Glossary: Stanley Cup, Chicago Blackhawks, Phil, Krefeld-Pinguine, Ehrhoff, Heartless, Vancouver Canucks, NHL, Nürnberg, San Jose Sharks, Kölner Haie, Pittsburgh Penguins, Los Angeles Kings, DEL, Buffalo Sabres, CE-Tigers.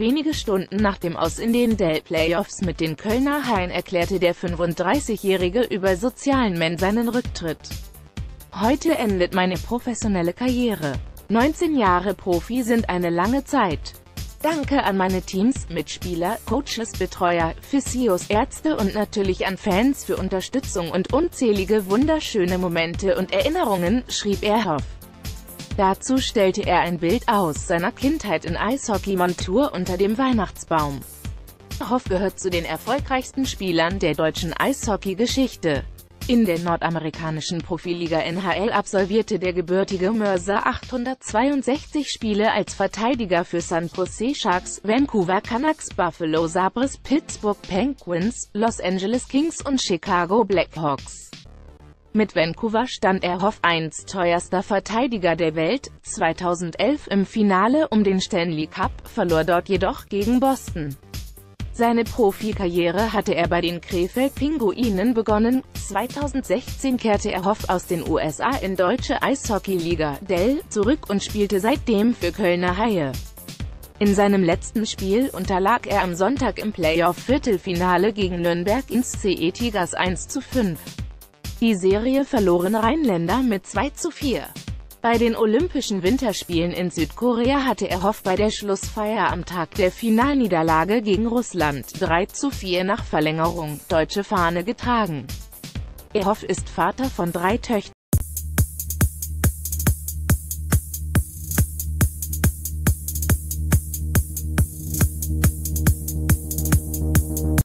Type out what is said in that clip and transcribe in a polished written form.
Wenige Stunden nach dem Aus in den DEL-Playoffs mit den Kölner Haien erklärte der 35-Jährige über sozialen Medien seinen Rücktritt. Heute endet meine professionelle Karriere. 19 Jahre Profi sind eine lange Zeit. Danke an meine Teams, Mitspieler, Coaches, Betreuer, Physios, Ärzte und natürlich an Fans für Unterstützung und unzählige wunderschöne Momente und Erinnerungen, schrieb Ehrhoff. Dazu stellte er ein Bild aus seiner Kindheit in Eishockey-Montur unter dem Weihnachtsbaum. Ehrhoff gehört zu den erfolgreichsten Spielern der deutschen Eishockey-Geschichte. In der nordamerikanischen Profiliga NHL absolvierte der gebürtige Mörser 862 Spiele als Verteidiger für San Jose Sharks, Vancouver Canucks, Buffalo Sabres, Pittsburgh Penguins, Los Angeles Kings und Chicago Blackhawks. Mit Vancouver stand Ehrhoff einst teuerster Verteidiger der Welt, 2011 im Finale um den Stanley Cup, verlor dort jedoch gegen Boston. Seine Profikarriere hatte er bei den Krefeld-Pinguinen begonnen, 2016 kehrte Ehrhoff aus den USA in deutsche Eishockeyliga, DEL, zurück und spielte seitdem für Kölner Haie. In seinem letzten Spiel unterlag er am Sonntag im Playoff-Viertelfinale gegen Nürnberg ins CE-Tigers 1:5. Die Serie verloren Rheinländer mit 2:4. Bei den Olympischen Winterspielen in Südkorea hatte Ehrhoff bei der Schlussfeier am Tag der Finalniederlage gegen Russland 3:4 nach Verlängerung deutsche Fahne getragen. Ehrhoff ist Vater von 3 Töchtern.